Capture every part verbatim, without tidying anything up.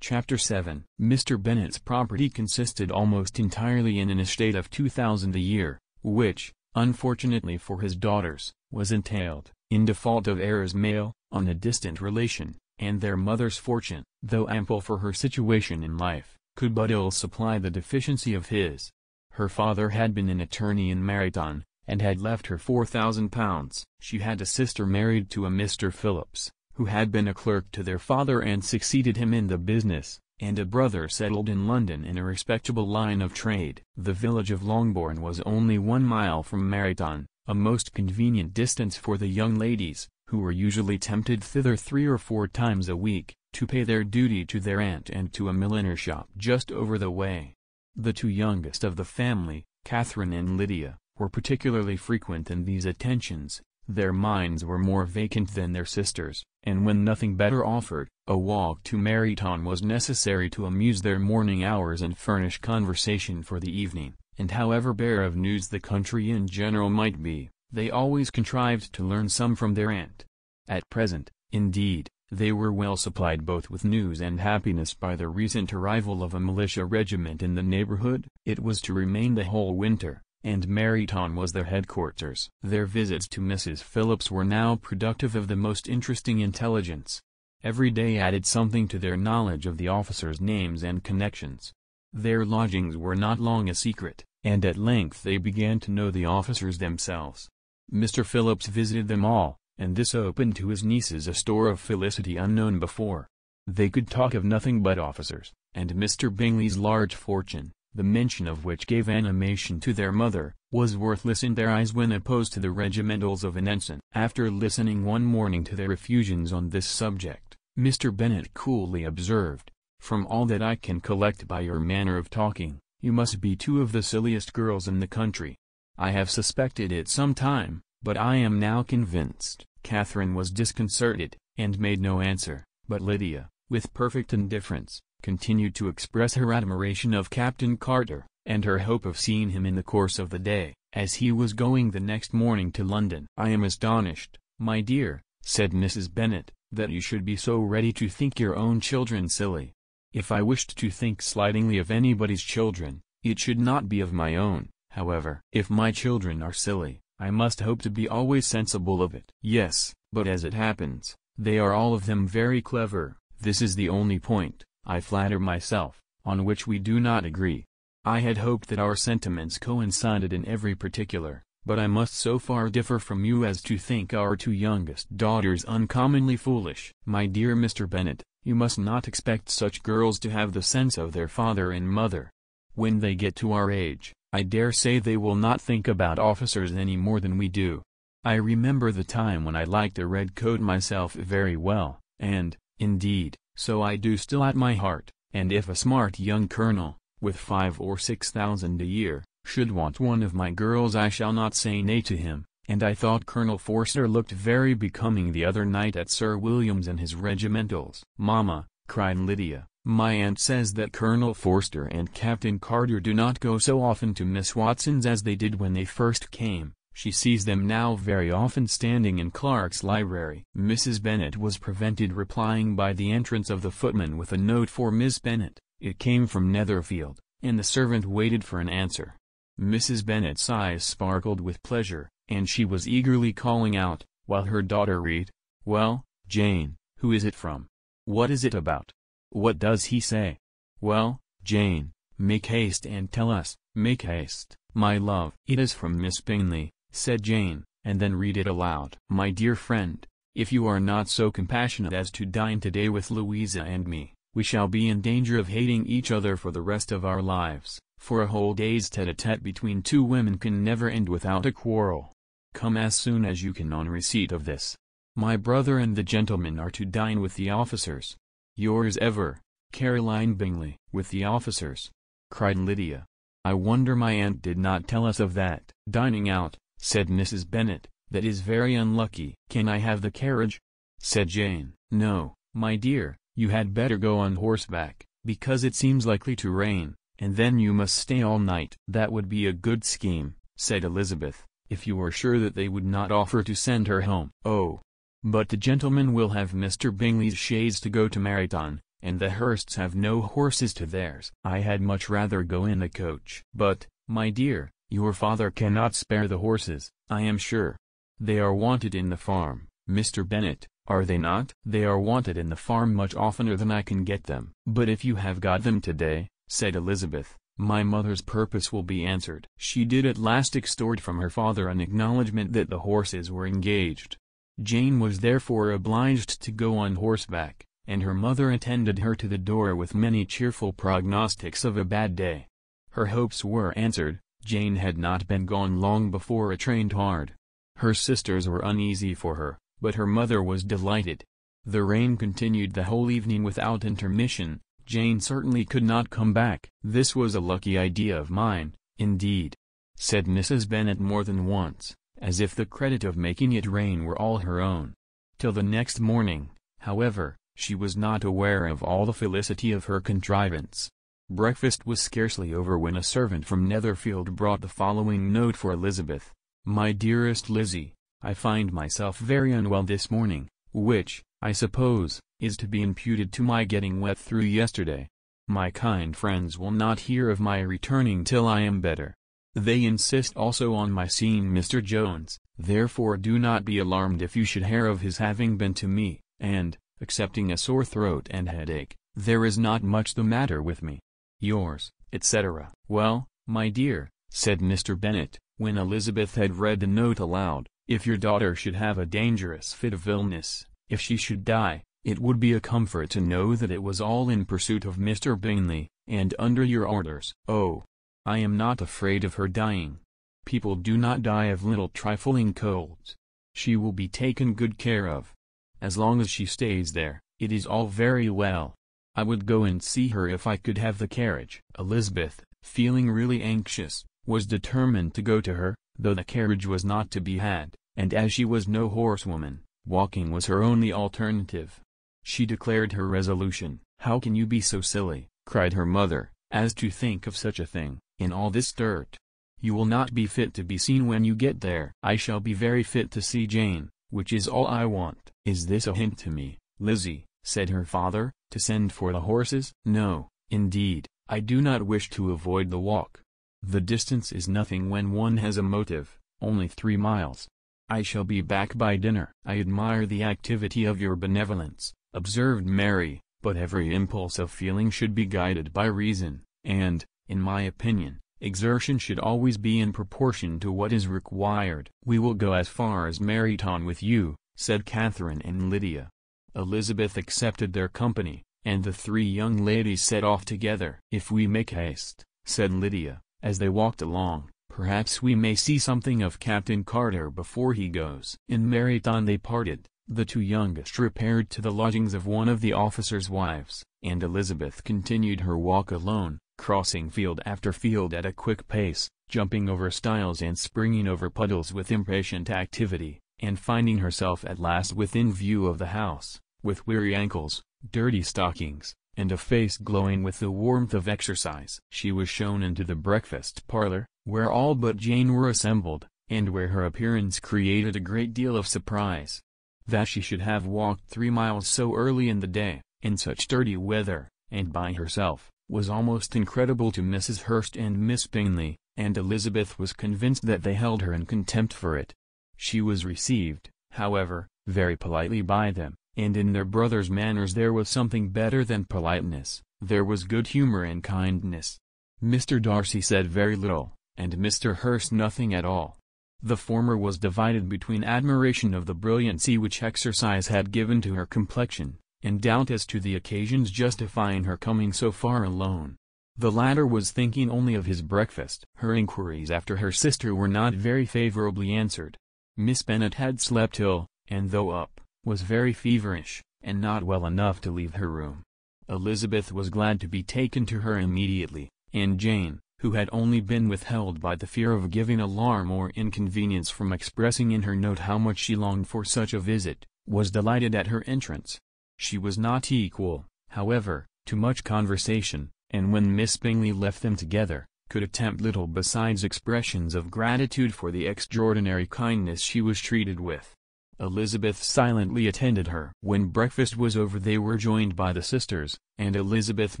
Chapter seven. Mister Bennet's property consisted almost entirely in an estate of two thousand a year, which, unfortunately for his daughters, was entailed, in default of heirs male, on a distant relation, and their mother's fortune, though ample for her situation in life, could but ill supply the deficiency of his. Her father had been an attorney in Meryton, and had left her four thousand pounds. She had a sister married to a Mister Phillips, who had been a clerk to their father and succeeded him in the business, and a brother settled in London in a respectable line of trade. The village of Longbourn was only one mile from Meryton, a most convenient distance for the young ladies, who were usually tempted thither three or four times a week, to pay their duty to their aunt and to a milliner shop just over the way. The two youngest of the family, Catherine and Lydia, were particularly frequent in these attentions. Their minds were more vacant than their sisters, and when nothing better offered, a walk to Meryton was necessary to amuse their morning hours and furnish conversation for the evening, and however bare of news the country in general might be, they always contrived to learn some from their aunt. At present, indeed, they were well supplied both with news and happiness by the recent arrival of a militia regiment in the neighborhood. It was to remain the whole winter, and Meryton was their headquarters. Their visits to Missus Phillips were now productive of the most interesting intelligence. Every day added something to their knowledge of the officers' names and connections. Their lodgings were not long a secret, and at length they began to know the officers themselves. Mister Phillips visited them all, and this opened to his nieces a store of felicity unknown before. They could talk of nothing but officers, and Mister Bingley's large fortune, the mention of which gave animation to their mother, was worthless in their eyes when opposed to the regimentals of an ensign. After listening one morning to their effusions on this subject, Mister Bennet coolly observed, "From all that I can collect by your manner of talking, you must be two of the silliest girls in the country. I have suspected it some time, but I am now convinced." Catherine was disconcerted, and made no answer, but Lydia, with perfect indifference, continued to express her admiration of Captain Carter, and her hope of seeing him in the course of the day, as he was going the next morning to London. "I am astonished, my dear," said Missus Bennet, "that you should be so ready to think your own children silly. If I wished to think slightingly of anybody's children, it should not be of my own, however. If my children are silly, I must hope to be always sensible of it." "Yes, but as it happens, they are all of them very clever. This is the only point, I flatter myself, on which we do not agree. I had hoped that our sentiments coincided in every particular, but I must so far differ from you as to think our two youngest daughters uncommonly foolish." "My dear Mister Bennet, you must not expect such girls to have the sense of their father and mother. When they get to our age, I dare say they will not think about officers any more than we do. I remember the time when I liked a red coat myself very well, and, indeed, so I do still at my heart, and if a smart young colonel, with five or six thousand a year, should want one of my girls I shall not say nay to him, and I thought Colonel Forster looked very becoming the other night at Sir William's and his regimentals." "Mamma," cried Lydia, "my aunt says that Colonel Forster and Captain Carter do not go so often to Miss Watson's as they did when they first came. She sees them now very often standing in Clark's library." Missus Bennet was prevented replying by the entrance of the footman with a note for Miss Bennet. It came from Netherfield, and the servant waited for an answer. Missus Bennet's eyes sparkled with pleasure, and she was eagerly calling out, while her daughter read, "Well, Jane, who is it from? What is it about? What does he say? Well, Jane, make haste and tell us, make haste, my love." "It is from Miss Bingley," said Jane, and then read it aloud. "My dear friend, if you are not so compassionate as to dine today with Louisa and me, we shall be in danger of hating each other for the rest of our lives, for a whole day's tete-a-tete between two women can never end without a quarrel. Come as soon as you can on receipt of this. My brother and the gentlemen are to dine with the officers. Yours ever, Caroline Bingley." "With the officers?" cried Lydia. "I wonder my aunt did not tell us of that." "Dining out," said Missus Bennet, "that is very unlucky." "Can I have the carriage?" said Jane. "No, my dear, you had better go on horseback, because it seems likely to rain, and then you must stay all night." "That would be a good scheme," said Elizabeth, "if you were sure that they would not offer to send her home." "Oh, but the gentlemen will have Mister Bingley's chaise to go to Meryton, and the Hursts have no horses to theirs. I had much rather go in a coach. But, my dear, your father cannot spare the horses, I am sure. They are wanted in the farm, Mister Bennet, are they not? They are wanted in the farm much oftener than I can get them. But if you have got them today, said Elizabeth, my mother's purpose will be answered. She did at last extort from her father an acknowledgment that the horses were engaged. Jane was therefore obliged to go on horseback, and her mother attended her to the door with many cheerful prognostics of a bad day. Her hopes were answered. Jane had not been gone long before it rained hard. Her sisters were uneasy for her, but her mother was delighted. The rain continued the whole evening without intermission. Jane certainly could not come back. This was a lucky idea of mine, indeed, said Missus Bennet more than once, as if the credit of making it rain were all her own. Till the next morning, however, she was not aware of all the felicity of her contrivance. Breakfast was scarcely over when a servant from Netherfield brought the following note for Elizabeth. My dearest Lizzie, I find myself very unwell this morning, which, I suppose, is to be imputed to my getting wet through yesterday. My kind friends will not hear of my returning till I am better. They insist also on my seeing Mister Jones, therefore do not be alarmed if you should hear of his having been to me, and, excepting a sore throat and headache, there is not much the matter with me. Yours, et cetera. Well, my dear, said Mister Bennet, when Elizabeth had read the note aloud, if your daughter should have a dangerous fit of illness, if she should die, it would be a comfort to know that it was all in pursuit of Mister Bingley, and under your orders. Oh! I am not afraid of her dying. People do not die of little trifling colds. She will be taken good care of. As long as she stays there, it is all very well. I would go and see her if I could have the carriage. Elizabeth, feeling really anxious, was determined to go to her, though the carriage was not to be had, and as she was no horsewoman, walking was her only alternative. She declared her resolution. How can you be so silly, cried her mother, as to think of such a thing, in all this dirt? You will not be fit to be seen when you get there. I shall be very fit to see Jane, which is all I want. Is this a hint to me, Lizzie, said her father, to send for the horses? No, indeed, I do not wish to avoid the walk. The distance is nothing when one has a motive, only three miles. I shall be back by dinner. I admire the activity of your benevolence, observed Mary, but every impulse of feeling should be guided by reason, and, in my opinion, exertion should always be in proportion to what is required. We will go as far as Meryton with you, said Catherine and Lydia. Elizabeth accepted their company, and the three young ladies set off together. If we make haste, said Lydia, as they walked along, perhaps we may see something of Captain Carter before he goes. In Meryton they parted. The two youngest repaired to the lodgings of one of the officers' wives, and Elizabeth continued her walk alone, crossing field after field at a quick pace, jumping over stiles and springing over puddles with impatient activity, and finding herself at last within view of the house, with weary ankles, dirty stockings, and a face glowing with the warmth of exercise. She was shown into the breakfast parlor, where all but Jane were assembled, and where her appearance created a great deal of surprise. That she should have walked three miles so early in the day, in such dirty weather, and by herself, was almost incredible to Missus Hurst and Miss Bingley, and Elizabeth was convinced that they held her in contempt for it. She was received, however, very politely by them, and in their brother's manners there was something better than politeness, there was good humor and kindness. Mister Darcy said very little, and Mister Hurst nothing at all. The former was divided between admiration of the brilliancy which exercise had given to her complexion, and doubt as to the occasions justifying her coming so far alone. The latter was thinking only of his breakfast. Her inquiries after her sister were not very favorably answered. Miss Bennet had slept ill, and though up, was very feverish, and not well enough to leave her room. Elizabeth was glad to be taken to her immediately, and Jane, who had only been withheld by the fear of giving alarm or inconvenience from expressing in her note how much she longed for such a visit, was delighted at her entrance. She was not equal, however, to much conversation, and when Miss Bingley left them together, could attempt little besides expressions of gratitude for the extraordinary kindness she was treated with. Elizabeth silently attended her. When breakfast was over they were joined by the sisters, and Elizabeth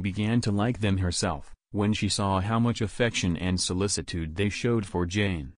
began to like them herself, when she saw how much affection and solicitude they showed for Jane.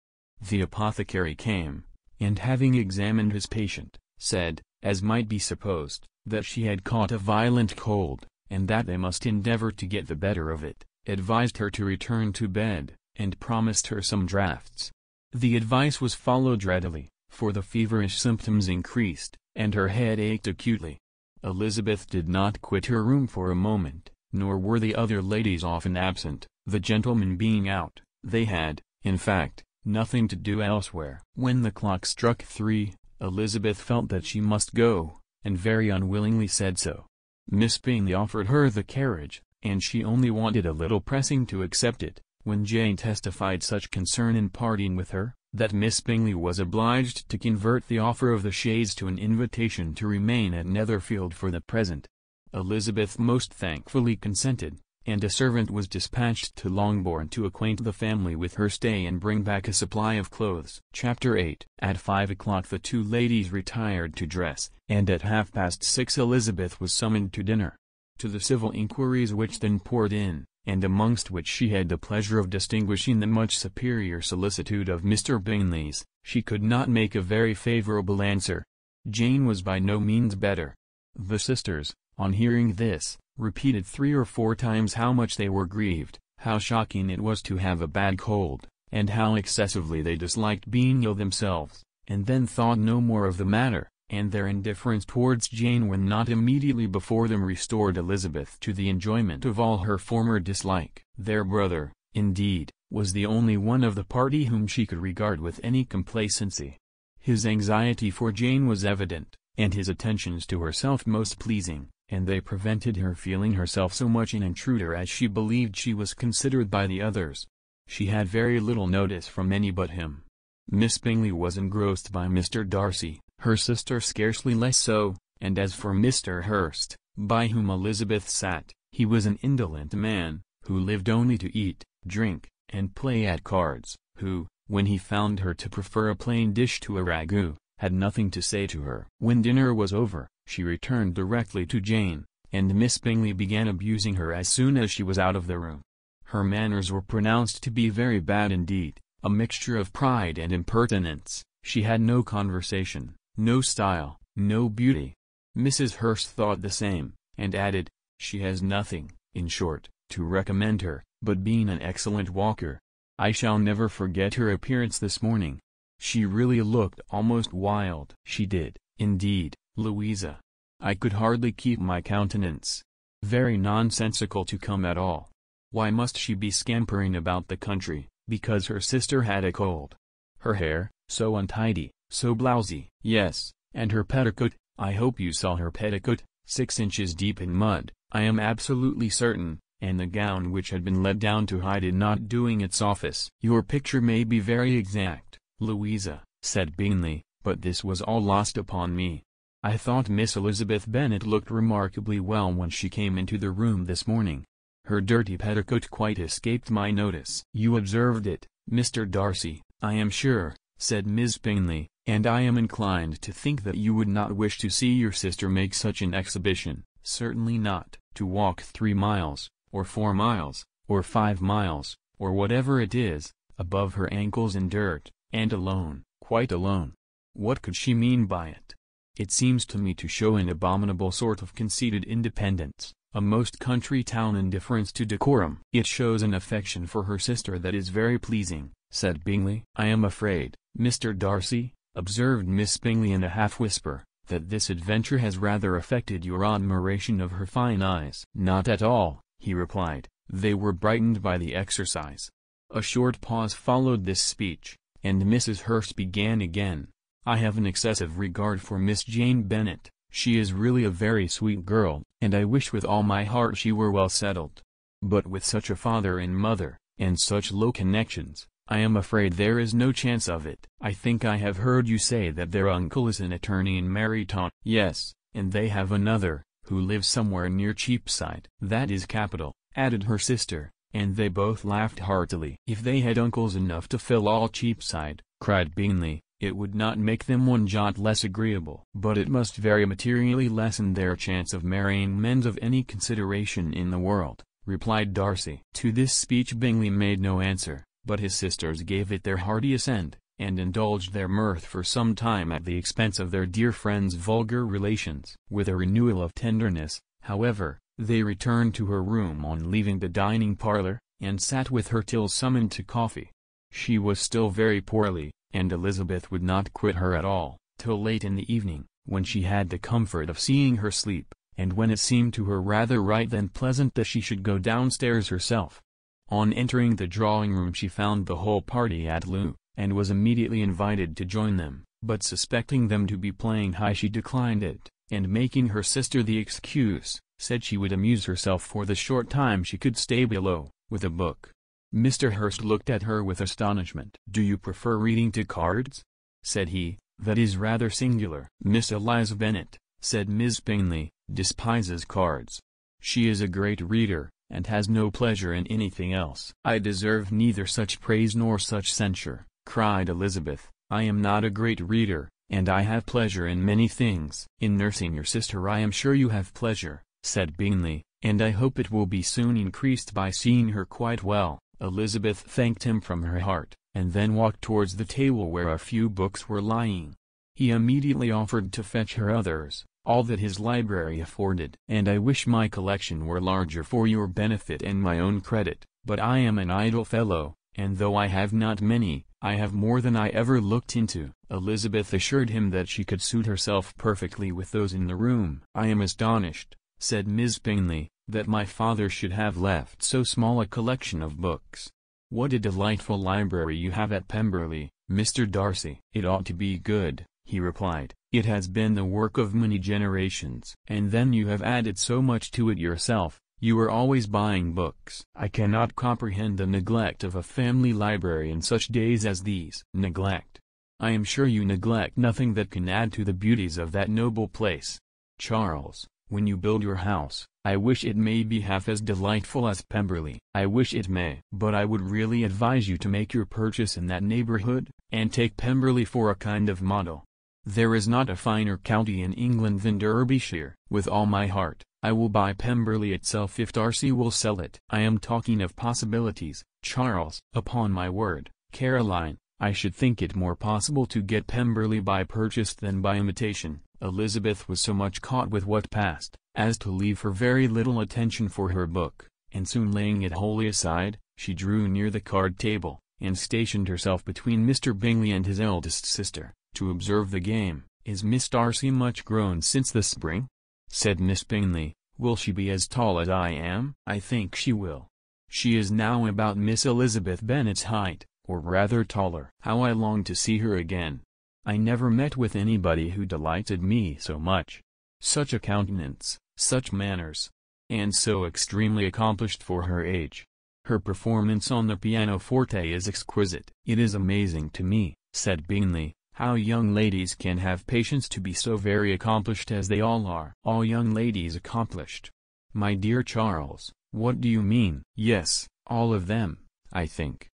The apothecary came, and having examined his patient, said, as might be supposed, that she had caught a violent cold, and that they must endeavor to get the better of it, advised her to return to bed, and promised her some draughts. The advice was followed readily, for the feverish symptoms increased, and her head ached acutely. Elizabeth did not quit her room for a moment, nor were the other ladies often absent, the gentlemen being out. They had, in fact, nothing to do elsewhere. When the clock struck three, Elizabeth felt that she must go, and very unwillingly said so. Miss Bingley offered her the carriage, and she only wanted a little pressing to accept it, when Jane testified such concern in parting with her, that Miss Bingley was obliged to convert the offer of the chaise to an invitation to remain at Netherfield for the present. Elizabeth most thankfully consented, and a servant was dispatched to Longbourn to acquaint the family with her stay and bring back a supply of clothes. Chapter eight. At five o'clock the two ladies retired to dress, and at half past six Elizabeth was summoned to dinner. To the civil inquiries which then poured in, and amongst which she had the pleasure of distinguishing the much superior solicitude of Mister Bingley's, she could not make a very favourable answer. Jane was by no means better. The sisters, on hearing this, repeated three or four times how much they were grieved, how shocking it was to have a bad cold, and how excessively they disliked being ill themselves, and then thought no more of the matter, and their indifference towards Jane when not immediately before them restored Elizabeth to the enjoyment of all her former dislike. Their brother, indeed, was the only one of the party whom she could regard with any complacency. His anxiety for Jane was evident, and his attentions to herself most pleasing, and they prevented her feeling herself so much an intruder as she believed she was considered by the others. She had very little notice from any but him. Miss Bingley was engrossed by Mister Darcy, her sister scarcely less so, and as for Mister Hurst, by whom Elizabeth sat, he was an indolent man, who lived only to eat, drink, and play at cards, who, when he found her to prefer a plain dish to a ragout, had nothing to say to her. When dinner was over, she returned directly to Jane, and Miss Bingley began abusing her as soon as she was out of the room. Her manners were pronounced to be very bad indeed, a mixture of pride and impertinence. She had no conversation, no style, no beauty. Missus Hurst thought the same, and added, "She has nothing, in short, to recommend her, but being an excellent walker. I shall never forget her appearance this morning. She really looked almost wild." "She did, indeed, Louisa. I could hardly keep my countenance. Very nonsensical to come at all. Why must she be scampering about the country, because her sister had a cold? Her hair, so untidy, so blousy." "Yes, and her petticoat, I hope you saw her petticoat, six inches deep in mud, I am absolutely certain, and the gown which had been let down to hide it not doing its office." "Your picture may be very exact, Louisa," said Bingley, "but this was all lost upon me. I thought Miss Elizabeth Bennet looked remarkably well when she came into the room this morning. Her dirty petticoat quite escaped my notice." "You observed it, Mister Darcy, I am sure," said Miss Bingley, "and I am inclined to think that you would not wish to see your sister make such an exhibition." "Certainly not. To walk three miles, or four miles, or five miles, or whatever it is, above her ankles in dirt, and alone, quite alone. What could she mean by it? It seems to me to show an abominable sort of conceited independence, a most country town indifference to decorum." "It shows an affection for her sister that is very pleasing," said Bingley. "I am afraid, Mister Darcy," observed Miss Bingley in a half-whisper, "that this adventure has rather affected your admiration of her fine eyes." "Not at all," he replied, "they were brightened by the exercise." A short pause followed this speech, and Missus Hurst began again. "I have an excessive regard for Miss Jane Bennet. She is really a very sweet girl, and I wish with all my heart she were well settled. But with such a father and mother, and such low connections, I am afraid there is no chance of it. I think I have heard you say that their uncle is an attorney in Meryton." "Yes, and they have another, who lives somewhere near Cheapside." "That is capital," added her sister, and they both laughed heartily. "If they had uncles enough to fill all Cheapside," cried Bingley, It would not make them one jot less agreeable, but it must very materially lessen their chance of marrying men of any consideration in the world," replied Darcy. To this speech Bingley made no answer, but his sisters gave it their hearty assent, and indulged their mirth for some time at the expense of their dear friend's vulgar relations. With a renewal of tenderness, however, they returned to her room on leaving the dining parlour, and sat with her till summoned to coffee. She was still very poorly, and Elizabeth would not quit her at all, till late in the evening, when she had the comfort of seeing her sleep, and when it seemed to her rather right than pleasant that she should go downstairs herself. On entering the drawing-room she found the whole party at loo, and was immediately invited to join them, but suspecting them to be playing high she declined it, and making her sister the excuse, said she would amuse herself for the short time she could stay below, with a book. Mister Hurst looked at her with astonishment. "Do you prefer reading to cards?" said he. "That is rather singular." "Miss Eliza Bennet," said Miss Bingley, "despises cards. She is a great reader, and has no pleasure in anything else." "I deserve neither such praise nor such censure," cried Elizabeth. "I am not a great reader, and I have pleasure in many things." "In nursing your sister I am sure you have pleasure," said Bingley, "and I hope it will be soon increased by seeing her quite well." Elizabeth thanked him from her heart, and then walked towards the table where a few books were lying. He immediately offered to fetch her others, all that his library afforded. "And I wish my collection were larger for your benefit and my own credit, but I am an idle fellow, and though I have not many, I have more than I ever looked into." Elizabeth assured him that she could suit herself perfectly with those in the room. "I am astonished," said Miss Bingley, "that my father should have left so small a collection of books. What a delightful library you have at Pemberley, Mister Darcy." "It ought to be good," he replied. "It has been the work of many generations. And then you have added so much to it yourself. You are always buying books." "I cannot comprehend the neglect of a family library in such days as these." "Neglect? I am sure you neglect nothing that can add to the beauties of that noble place. Charles, when you build your house, I wish it may be half as delightful as Pemberley." "I wish it may. But I would really advise you to make your purchase in that neighborhood, and take Pemberley for a kind of model. There is not a finer county in England than Derbyshire." "With all my heart. I will buy Pemberley itself if Darcy will sell it." "I am talking of possibilities, Charles." "Upon my word, Caroline, I should think it more possible to get Pemberley by purchase than by imitation." Elizabeth was so much caught with what passed, as to leave her very little attention for her book, and soon laying it wholly aside, she drew near the card table, and stationed herself between Mister Bingley and his eldest sister, to observe the game. "Is Miss Darcy much grown since the spring?" said Miss Bingley. "Will she be as tall as I am?" "I think she will. She is now about Miss Elizabeth Bennet's height, or rather taller. How I long to see her again! I never met with anybody who delighted me so much. Such a countenance, such manners, and so extremely accomplished for her age. Her performance on the pianoforte is exquisite." "It is amazing to me," said Bingley, "how young ladies can have patience to be so very accomplished as they all are." "All young ladies accomplished? My dear Charles, what do you mean?" "Yes, all of them, I think.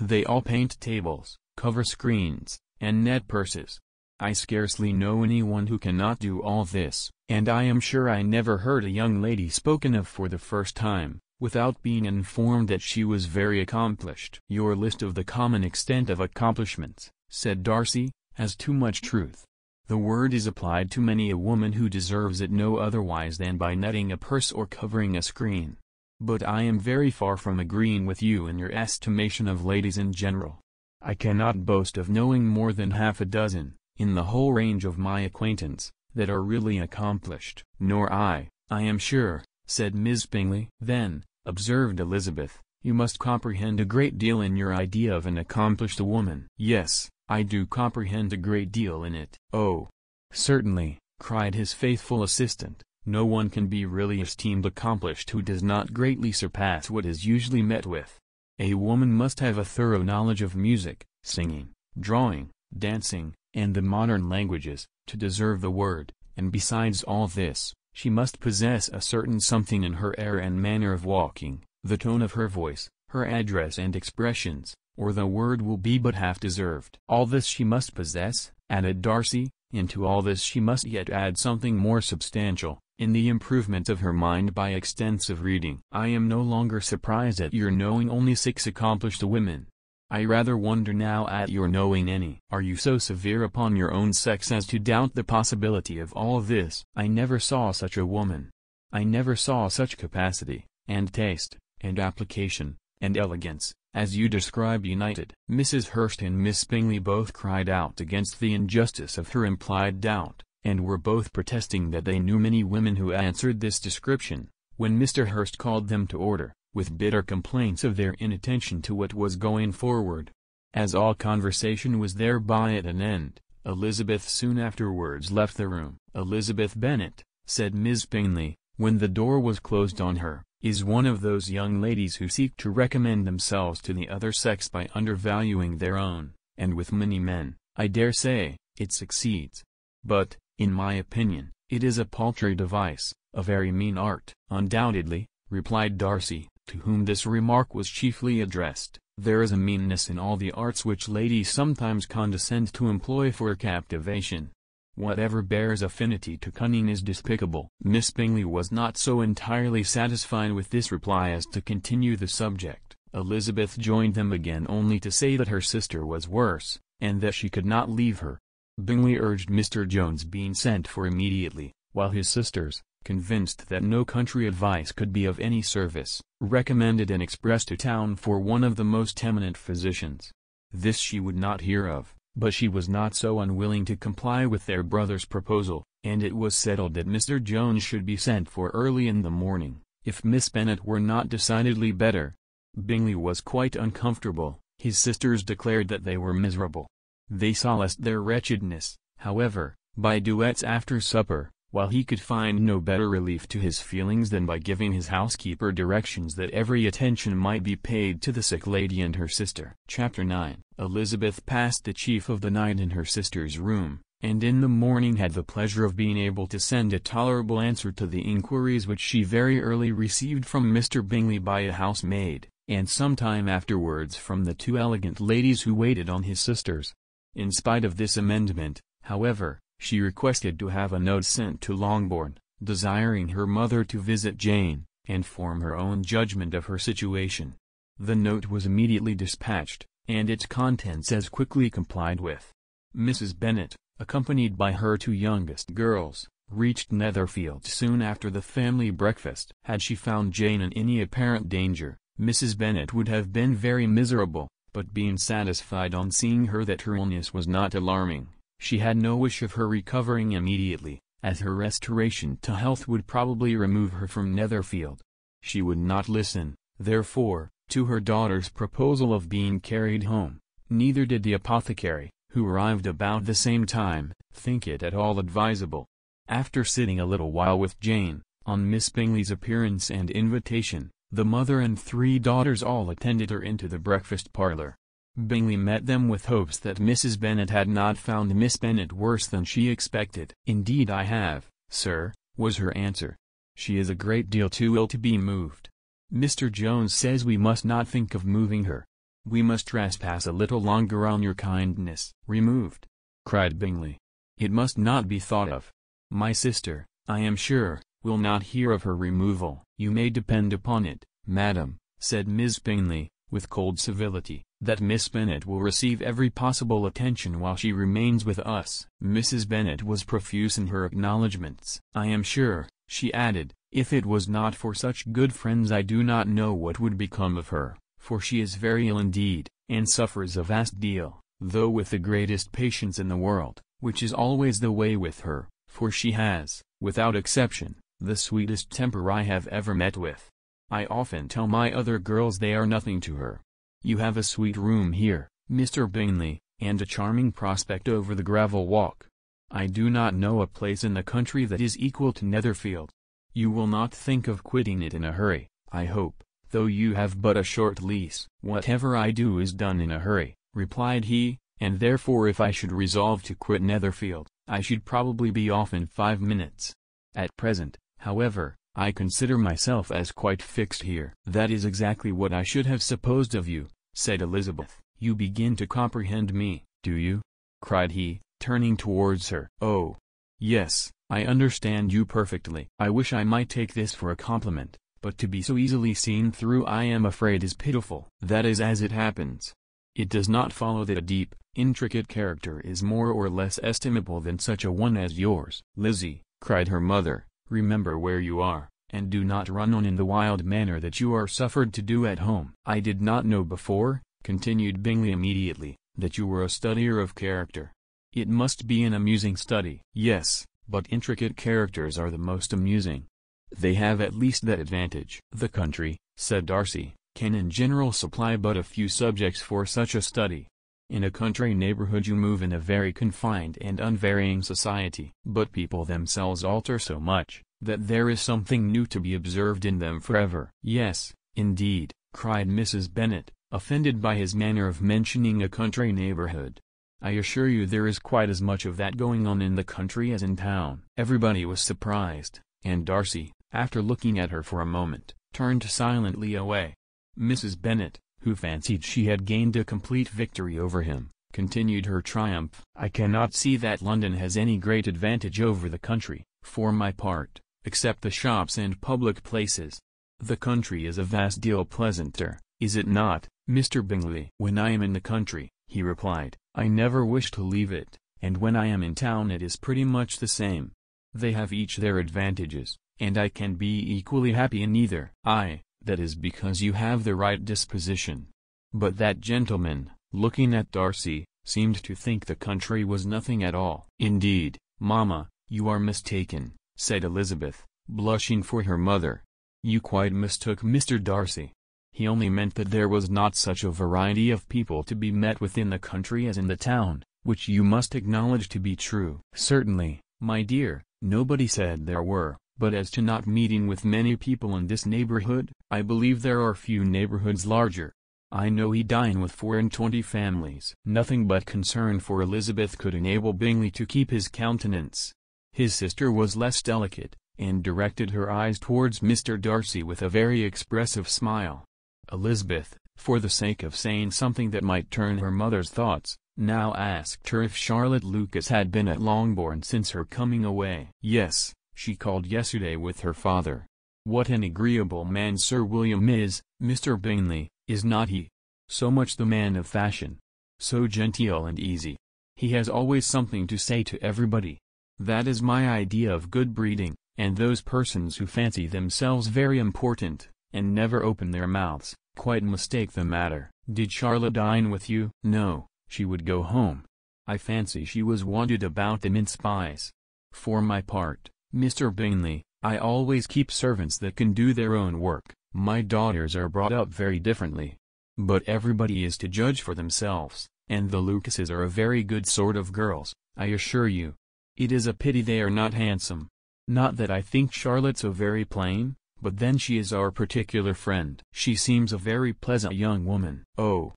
They all paint tables, cover screens, and net purses. I scarcely know anyone who cannot do all this, and I am sure I never heard a young lady spoken of for the first time, without being informed that she was very accomplished." "Your list of the common extent of accomplishments," said Darcy, "has too much truth. The word is applied to many a woman who deserves it no otherwise than by netting a purse or covering a screen. But I am very far from agreeing with you in your estimation of ladies in general. I cannot boast of knowing more than half a dozen, in the whole range of my acquaintance, that are really accomplished." "Nor I, I am sure," said Miss Bingley. "Then," observed Elizabeth, "you must comprehend a great deal in your idea of an accomplished woman." "Yes, I do comprehend a great deal in it." "Oh, certainly," cried his faithful assistant, "no one can be really esteemed accomplished who does not greatly surpass what is usually met with. A woman must have a thorough knowledge of music, singing, drawing, dancing, and the modern languages, to deserve the word, and besides all this, she must possess a certain something in her air and manner of walking, the tone of her voice, her address and expressions, or the word will be but half deserved. All this she must possess, added Darcy, and to all this she must yet add something more substantial, in the improvement of her mind by extensive reading. I am no longer surprised at your knowing only six accomplished women. I rather wonder now at your knowing any. Are you so severe upon your own sex as to doubt the possibility of all this? I never saw such a woman. I never saw such capacity, and taste, and application, and elegance, as you describe united. Missus Hurst and Miss Bingley both cried out against the injustice of her implied doubt, and were both protesting that they knew many women who answered this description, when Mister Hurst called them to order, with bitter complaints of their inattention to what was going forward. As all conversation was thereby at an end, Elizabeth soon afterwards left the room. Elizabeth Bennet, said Miss Bingley, when the door was closed on her, is one of those young ladies who seek to recommend themselves to the other sex by undervaluing their own, and with many men, I dare say, it succeeds. But, in my opinion, it is a paltry device, a very mean art. Undoubtedly, replied Darcy, to whom this remark was chiefly addressed, there is a meanness in all the arts which ladies sometimes condescend to employ for captivation. Whatever bears affinity to cunning is despicable. Miss Bingley was not so entirely satisfied with this reply as to continue the subject. Elizabeth joined them again only to say that her sister was worse, and that she could not leave her. Bingley urged Mister Jones being sent for immediately, while his sisters, convinced that no country advice could be of any service, recommended an express to town for one of the most eminent physicians. This she would not hear of, but she was not so unwilling to comply with their brother's proposal, and it was settled that Mister Jones should be sent for early in the morning, if Miss Bennet were not decidedly better. Bingley was quite uncomfortable. His sisters declared that they were miserable. They solaced their wretchedness, however, by duets after supper, while he could find no better relief to his feelings than by giving his housekeeper directions that every attention might be paid to the sick lady and her sister. Chapter nine. Elizabeth passed the chief of the night in her sister's room, and in the morning had the pleasure of being able to send a tolerable answer to the inquiries which she very early received from Mister Bingley by a housemaid, and some time afterwards from the two elegant ladies who waited on his sisters. In spite of this amendment, however, she requested to have a note sent to Longbourn, desiring her mother to visit Jane, and form her own judgment of her situation. The note was immediately dispatched, and its contents as quickly complied with. Missus Bennet, accompanied by her two youngest girls, reached Netherfield soon after the family breakfast. Had she found Jane in any apparent danger, Missus Bennet would have been very miserable, but being satisfied on seeing her that her illness was not alarming, she had no wish of her recovering immediately, as her restoration to health would probably remove her from Netherfield. She would not listen, therefore, to her daughter's proposal of being carried home, neither did the apothecary, who arrived about the same time, think it at all advisable. After sitting a little while with Jane, on Miss Bingley's appearance and invitation, the mother and three daughters all attended her into the breakfast parlour. Bingley met them with hopes that Missus Bennet had not found Miss Bennet worse than she expected. Indeed I have, sir, was her answer. She is a great deal too ill to be moved. Mister Jones says we must not think of moving her. We must trespass a little longer on your kindness. Removed! Cried Bingley. It must not be thought of. My sister, I am sure, will not hear of her removal. You may depend upon it, madam, said Miss Bingley, with cold civility, that Miss Bennet will receive every possible attention while she remains with us. Missus Bennet was profuse in her acknowledgments. I am sure, she added, if it was not for such good friends I do not know what would become of her, for she is very ill indeed, and suffers a vast deal, though with the greatest patience in the world, which is always the way with her, for she has, without exception, the sweetest temper I have ever met with. I often tell my other girls they are nothing to her. You have a sweet room here, Mister Bingley, and a charming prospect over the gravel walk. I do not know a place in the country that is equal to Netherfield. You will not think of quitting it in a hurry, I hope, though you have but a short lease. Whatever I do is done in a hurry, replied he, and therefore if I should resolve to quit Netherfield, I should probably be off in five minutes. At present, however, I consider myself as quite fixed here." "That is exactly what I should have supposed of you," said Elizabeth. "You begin to comprehend me, do you?" cried he, turning towards her. "Oh, yes, I understand you perfectly. I wish I might take this for a compliment, but to be so easily seen through I am afraid is pitiful. That is as it happens. It does not follow that a deep, intricate character is more or less estimable than such a one as yours." "Lizzie," cried her mother, "remember where you are, and do not run on in the wild manner that you are suffered to do at home." "I did not know before," continued Bingley immediately, "that you were a studier of character. It must be an amusing study." "Yes, but intricate characters are the most amusing. They have at least that advantage." "The country," said Darcy, "can in general supply but a few subjects for such a study. In a country neighborhood you move in a very confined and unvarying society. But people themselves alter so much, that there is something new to be observed in them forever." "Yes, indeed," cried Missus Bennet, offended by his manner of mentioning a country neighborhood. "I assure you there is quite as much of that going on in the country as in town." Everybody was surprised, and Darcy, after looking at her for a moment, turned silently away. Missus Bennet, who fancied she had gained a complete victory over him, continued her triumph. "I cannot see that London has any great advantage over the country, for my part, except the shops and public places. The country is a vast deal pleasanter, is it not, Mister Bingley?" "When I am in the country," he replied, "I never wish to leave it, and when I am in town it is pretty much the same. They have each their advantages, and I can be equally happy in either." "Aye, that is because you have the right disposition." But that gentleman, looking at Darcy, seemed to think the country was nothing at all. "Indeed, mamma, you are mistaken," said Elizabeth, blushing for her mother. "You quite mistook Mister Darcy. He only meant that there was not such a variety of people to be met with in the country as in the town, which you must acknowledge to be true." "Certainly, my dear, nobody said there were, but as to not meeting with many people in this neighborhood, I believe there are few neighborhoods larger. I know he dine with four and twenty families." Nothing but concern for Elizabeth could enable Bingley to keep his countenance. His sister was less delicate, and directed her eyes towards Mister Darcy with a very expressive smile. Elizabeth, for the sake of saying something that might turn her mother's thoughts, now asked her if Charlotte Lucas had been at Longbourn since her coming away. "Yes, she called yesterday with her father. What an agreeable man Sir William is, Mister Bingley, is not he? So much the man of fashion. So genteel and easy. He has always something to say to everybody. That is my idea of good breeding, and those persons who fancy themselves very important, and never open their mouths, quite mistake the matter." "Did Charlotte dine with you?" "No, she would go home. I fancy she was wanted about the mince pies. For my part, Mister Bingley, I always keep servants that can do their own work. My daughters are brought up very differently. But everybody is to judge for themselves, and the Lucases are a very good sort of girls, I assure you. It is a pity they are not handsome. Not that I think Charlotte so very plain, but then she is our particular friend. She seems a very pleasant young woman." "Oh,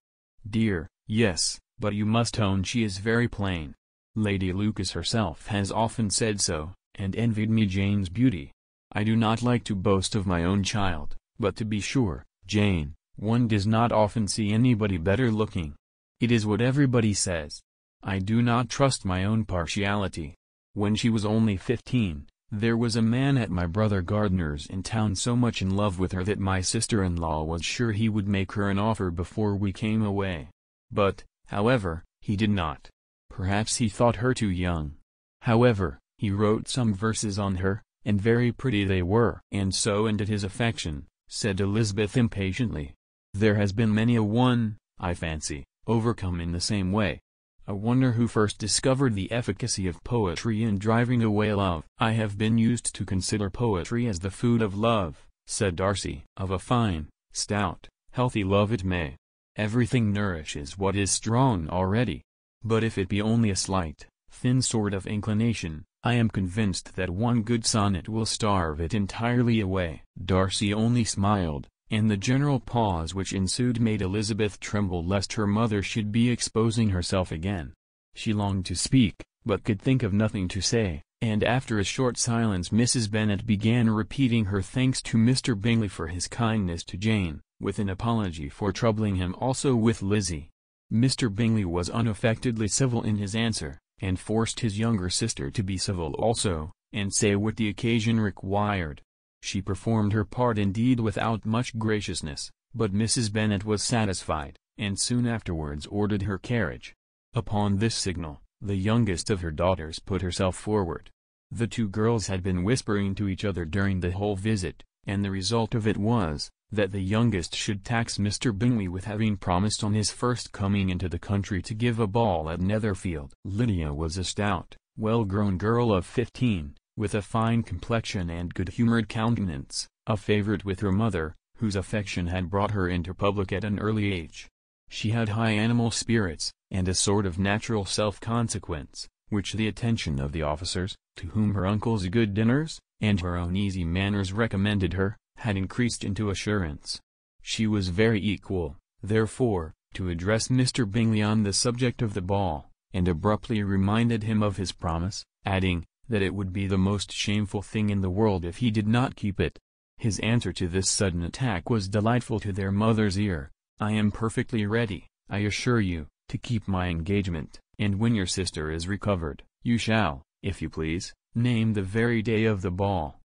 dear, yes, but you must own she is very plain. Lady Lucas herself has often said so, and envied me Jane's beauty. I do not like to boast of my own child, but to be sure, Jane, one does not often see anybody better looking. It is what everybody says. I do not trust my own partiality. When she was only fifteen, there was a man at my brother Gardiner's in town so much in love with her that my sister-in-law was sure he would make her an offer before we came away. But, however, he did not. Perhaps he thought her too young. However, he wrote some verses on her, and very pretty they were." "And so ended his affection," said Elizabeth impatiently. "There has been many a one, I fancy, overcome in the same way. I wonder who first discovered the efficacy of poetry in driving away love." "I have been used to consider poetry as the food of love," said Darcy. "Of a fine, stout, healthy love it may. Everything nourishes what is strong already. But if it be only a slight, thin sort of inclination, I am convinced that one good sonnet will starve it entirely away." Darcy only smiled, and the general pause which ensued made Elizabeth tremble lest her mother should be exposing herself again. She longed to speak, but could think of nothing to say, and after a short silence Missus Bennet began repeating her thanks to Mister Bingley for his kindness to Jane, with an apology for troubling him also with Lizzie. Mister Bingley was unaffectedly civil in his answer, and forced his younger sister to be civil also, and say what the occasion required. She performed her part indeed without much graciousness, but Missus Bennet was satisfied, and soon afterwards ordered her carriage. Upon this signal, the youngest of her daughters put herself forward. The two girls had been whispering to each other during the whole visit, and the result of it was, that the youngest should tax Mister Bingley with having promised on his first coming into the country to give a ball at Netherfield. Lydia was a stout, well-grown girl of fifteen, with a fine complexion and good-humoured countenance, a favourite with her mother, whose affection had brought her into public at an early age. She had high animal spirits, and a sort of natural self-consequence, which the attention of the officers, to whom her uncle's good dinners, and her own easy manners recommended her, had increased into assurance. She was very equal, therefore, to address Mister Bingley on the subject of the ball, and abruptly reminded him of his promise, adding, that it would be the most shameful thing in the world if he did not keep it. His answer to this sudden attack was delightful to their mother's ear. "I am perfectly ready, I assure you, to keep my engagement, and when your sister is recovered, you shall, if you please, name the very day of the ball.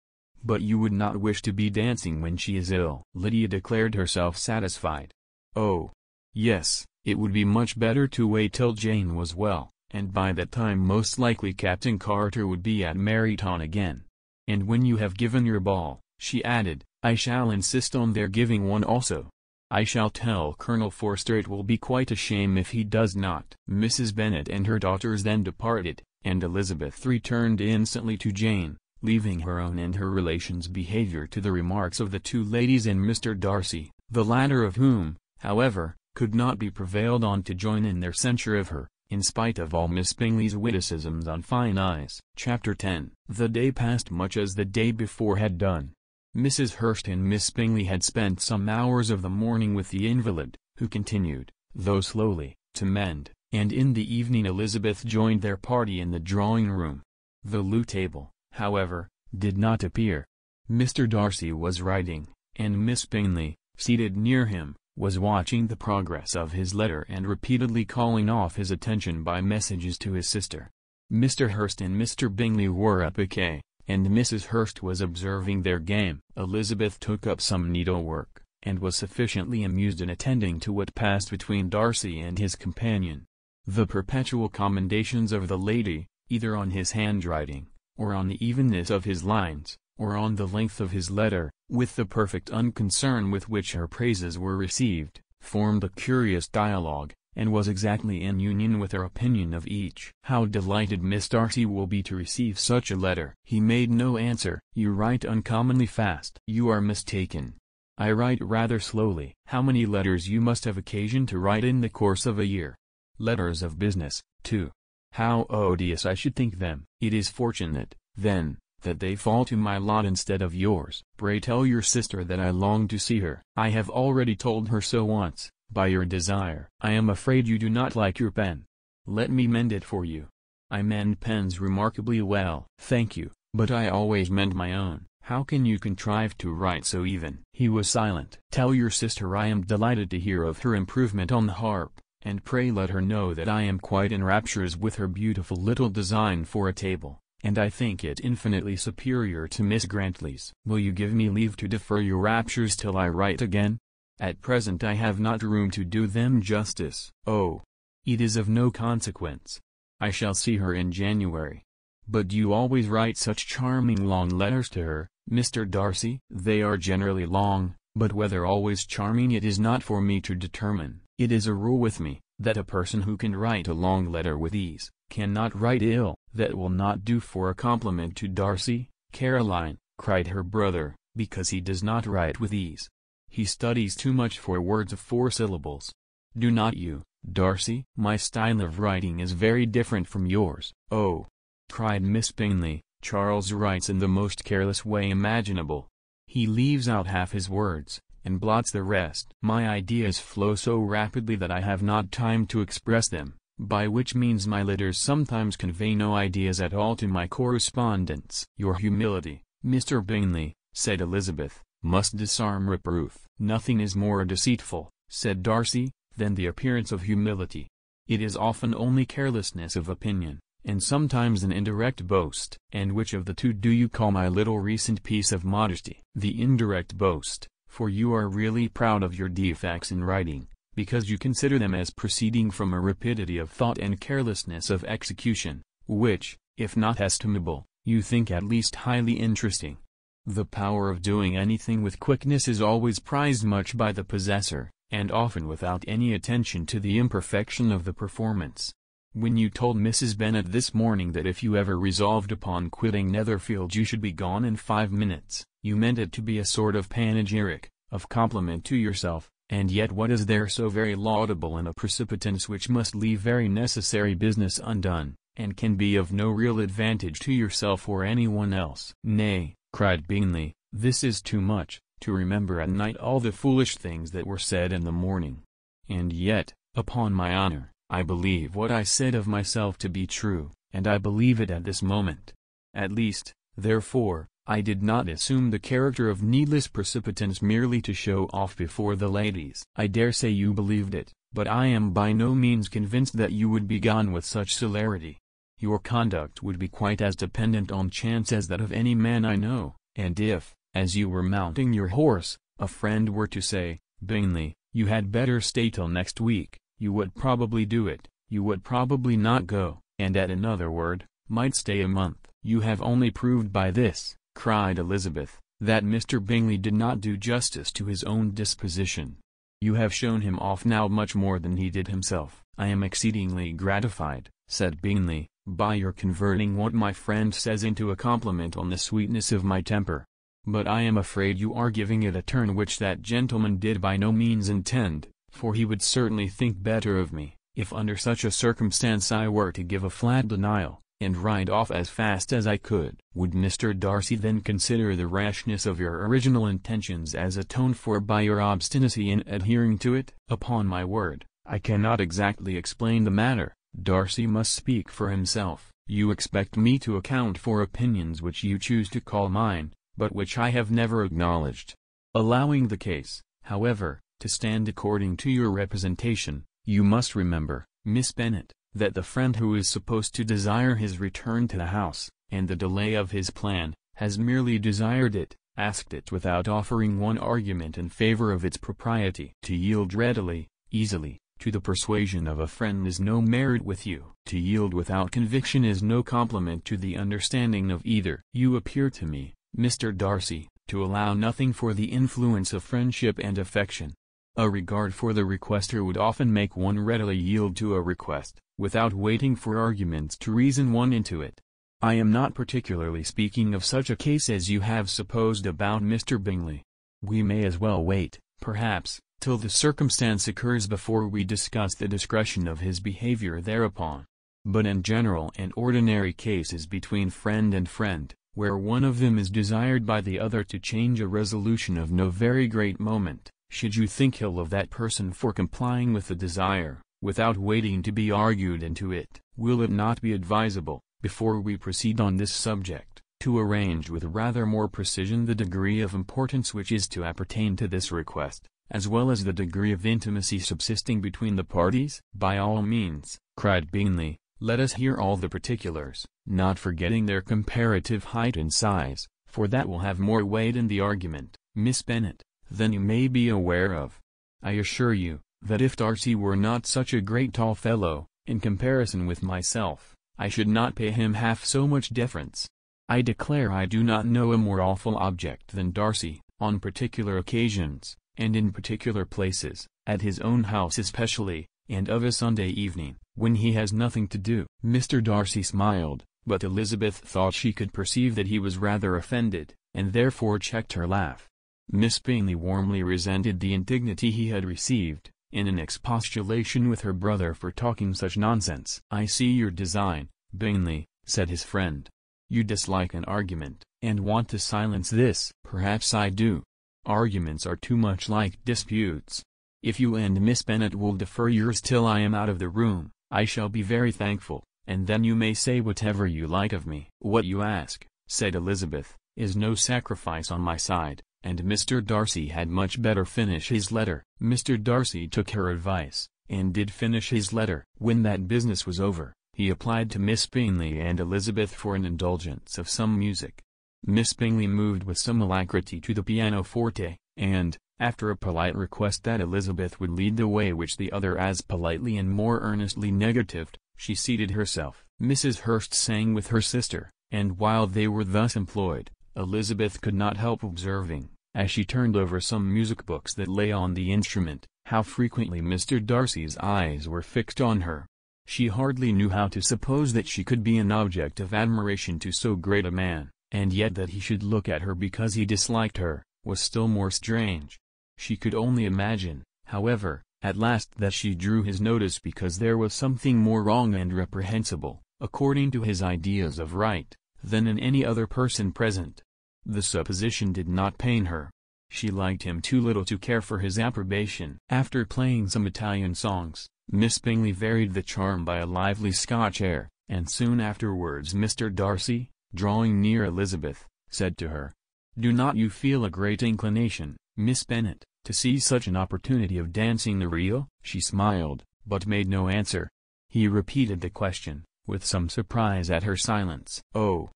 But you would not wish to be dancing when she is ill." Lydia declared herself satisfied. "Oh, yes, it would be much better to wait till Jane was well, and by that time most likely Captain Carter would be at Meryton again. And when you have given your ball," she added, "I shall insist on their giving one also. I shall tell Colonel Forster it will be quite a shame if he does not." Missus Bennet and her daughters then departed, and Elizabeth returned instantly to Jane, leaving her own and her relations' behaviour to the remarks of the two ladies and Mister Darcy, the latter of whom, however, could not be prevailed on to join in their censure of her, in spite of all Miss Bingley's witticisms on fine eyes. Chapter ten. The day passed much as the day before had done. Missus Hurst and Miss Bingley had spent some hours of the morning with the invalid, who continued, though slowly, to mend, and in the evening Elizabeth joined their party in the drawing-room. The loo table, however, did not appear. Mister Darcy was writing, and Miss Bingley, seated near him, was watching the progress of his letter and repeatedly calling off his attention by messages to his sister. Mister Hurst and Mister Bingley were at piquet, and Missus Hurst was observing their game. Elizabeth took up some needlework, and was sufficiently amused in attending to what passed between Darcy and his companion. The perpetual commendations of the lady, either on his handwriting, or on the evenness of his lines, or on the length of his letter, with the perfect unconcern with which her praises were received, formed a curious dialogue, and was exactly in union with her opinion of each. "How delighted Miss Darcy will be to receive such a letter!" He made no answer. "You write uncommonly fast." "You are mistaken. I write rather slowly." "How many letters you must have occasion to write in the course of a year! Letters of business, too. How odious I should think them!" "It is fortunate, then, that they fall to my lot instead of yours." "Pray tell your sister that I long to see her." "I have already told her so once, by your desire." "I am afraid you do not like your pen. Let me mend it for you. I mend pens remarkably well." "Thank you, but I always mend my own." "How can you contrive to write so even?" He was silent. "Tell your sister I am delighted to hear of her improvement on the harp, and pray let her know that I am quite in raptures with her beautiful little design for a table, and I think it infinitely superior to Miss Grantley's." "Will you give me leave to defer your raptures till I write again?" "At present I have not room to do them justice." "Oh, it is of no consequence. I shall see her in January. But you always write such charming long letters to her, Mister Darcy." "They are generally long, but whether always charming it is not for me to determine. It is a rule with me, that a person who can write a long letter with ease, cannot write ill." "That will not do for a compliment to Darcy, Caroline," cried her brother, "because he does not write with ease. He studies too much for words of four syllables. Do not you, Darcy?" "My style of writing is very different from yours." "Oh," cried Miss Bingley, "Charles writes in the most careless way imaginable. He leaves out half his words, and blots the rest. My ideas flow so rapidly that I have not time to express them, by which means my letters sometimes convey no ideas at all to my correspondents. Your humility, Mister Bingley, said Elizabeth, must disarm reproof. Nothing is more deceitful, said Darcy, than the appearance of humility. It is often only carelessness of opinion, and sometimes an indirect boast. And which of the two do you call my little recent piece of modesty? The indirect boast, for you are really proud of your defects in writing, because you consider them as proceeding from a rapidity of thought and carelessness of execution, which, if not estimable, you think at least highly interesting. The power of doing anything with quickness is always prized much by the possessor, and often without any attention to the imperfection of the performance. When you told Missus Bennet this morning that if you ever resolved upon quitting Netherfield you should be gone in five minutes, you meant it to be a sort of panegyric, of compliment to yourself, and yet what is there so very laudable in a precipitance which must leave very necessary business undone, and can be of no real advantage to yourself or any one else? Nay, cried Bingley, this is too much, to remember at night all the foolish things that were said in the morning. And yet, upon my honour, I believe what I said of myself to be true, and I believe it at this moment. At least, therefore, I did not assume the character of needless precipitance merely to show off before the ladies. I dare say you believed it, but I am by no means convinced that you would be gone with such celerity. Your conduct would be quite as dependent on chance as that of any man I know, and if, as you were mounting your horse, a friend were to say, Bingley, you had better stay till next week, you would probably do it, you would probably not go, and at another word, might stay a month. You have only proved by this, cried Elizabeth, that Mister Bingley did not do justice to his own disposition. You have shown him off now much more than he did himself. I am exceedingly gratified, said Bingley, by your converting what my friend says into a compliment on the sweetness of my temper. But I am afraid you are giving it a turn which that gentleman did by no means intend, for he would certainly think better of me, if under such a circumstance I were to give a flat denial, and ride off as fast as I could. Would Mister Darcy then consider the rashness of your original intentions as atoned for by your obstinacy in adhering to it? Upon my word, I cannot exactly explain the matter, Darcy must speak for himself. You expect me to account for opinions which you choose to call mine, but which I have never acknowledged. Allowing the case, however, to stand according to your representation, you must remember, Miss Bennet, that the friend who is supposed to desire his return to the house, and the delay of his plan, has merely desired it, asked it without offering one argument in favor of its propriety. To yield readily, easily, to the persuasion of a friend is no merit with you. To yield without conviction is no compliment to the understanding of either. You appear to me, Mister Darcy, to allow nothing for the influence of friendship and affection. A regard for the requester would often make one readily yield to a request, without waiting for arguments to reason one into it. I am not particularly speaking of such a case as you have supposed about Mister Bingley. We may as well wait, perhaps, till the circumstance occurs before we discuss the discretion of his behavior thereupon. But in general and ordinary cases between friend and friend, where one of them is desired by the other to change a resolution of no very great moment, should you think ill of that person for complying with the desire, without waiting to be argued into it, will it not be advisable, before we proceed on this subject, to arrange with rather more precision the degree of importance which is to appertain to this request, as well as the degree of intimacy subsisting between the parties? By all means, cried Bingley, let us hear all the particulars, not forgetting their comparative height and size, for that will have more weight in the argument, Miss Bennet, than you may be aware of. I assure you, that if Darcy were not such a great tall fellow, in comparison with myself, I should not pay him half so much deference. I declare I do not know a more awful object than Darcy, on particular occasions, and in particular places, at his own house especially, and of a Sunday evening, when he has nothing to do. Mister Darcy smiled, but Elizabeth thought she could perceive that he was rather offended, and therefore checked her laugh. Miss Bingley warmly resented the indignity he had received, in an expostulation with her brother for talking such nonsense. I see your design, Bingley, said his friend. You dislike an argument, and want to silence this. Perhaps I do. Arguments are too much like disputes. If you and Miss Bennet will defer yours till I am out of the room, I shall be very thankful, and then you may say whatever you like of me. What you ask, said Elizabeth, is no sacrifice on my side, and Mister Darcy had much better finish his letter. Mister Darcy took her advice, and did finish his letter. When that business was over, he applied to Miss Bingley and Elizabeth for an indulgence of some music. Miss Bingley moved with some alacrity to the pianoforte, and, after a polite request that Elizabeth would lead the way, which the other as politely and more earnestly negatived, she seated herself. Missus Hurst sang with her sister, and while they were thus employed, Elizabeth could not help observing, as she turned over some music books that lay on the instrument, how frequently Mister Darcy's eyes were fixed on her. She hardly knew how to suppose that she could be an object of admiration to so great a man, and yet that he should look at her because he disliked her, was still more strange. She could only imagine, however, at last that she drew his notice because there was something more wrong and reprehensible, according to his ideas of right, than in any other person present. The supposition did not pain her. She liked him too little to care for his approbation. After playing some Italian songs, Miss Bingley varied the charm by a lively Scotch air, and soon afterwards Mister Darcy, drawing near Elizabeth, said to her, "Do not you feel a great inclination, Miss Bennet, to seize such an opportunity of dancing the reel?" She smiled, but made no answer. He repeated the question, with some surprise at her silence. "Oh,"